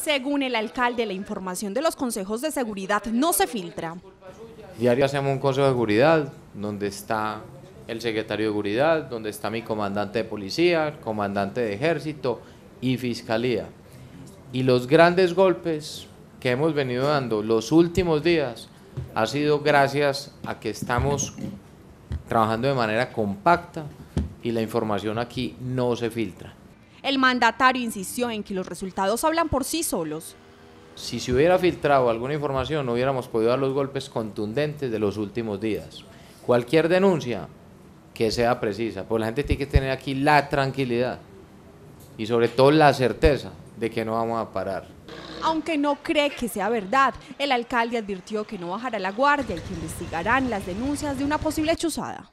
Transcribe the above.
Según el alcalde, la información de los consejos de seguridad no se filtra. Diario hacemos un consejo de seguridad donde está el secretario de seguridad, donde está mi comandante de policía, comandante de ejército y fiscalía. Y los grandes golpes que hemos venido dando los últimos días ha sido gracias a que estamos trabajando de manera compacta y la información aquí no se filtra. El mandatario insistió en que los resultados hablan por sí solos. Si se hubiera filtrado alguna información, no hubiéramos podido dar los golpes contundentes de los últimos días. Cualquier denuncia que sea precisa, pues la gente tiene que tener aquí la tranquilidad y sobre todo la certeza de que no vamos a parar. Aunque no cree que sea verdad, el alcalde advirtió que no bajará la guardia y que investigarán las denuncias de una posible chuzada.